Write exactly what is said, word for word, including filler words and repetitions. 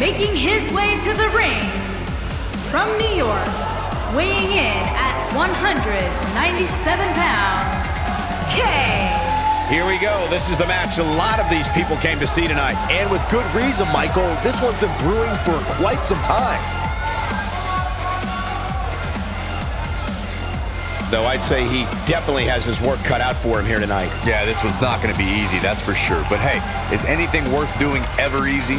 making his way to the ring, from New York, weighing in at one hundred ninety-seven pounds, K. Here we go. This is the match a lot of these people came to see tonight. And with good reason, Michael. This one's been brewing for quite some time. Though I'd say he definitely has his work cut out for him here tonight. Yeah, this one's not going to be easy, that's for sure. But hey, is anything worth doing ever easy?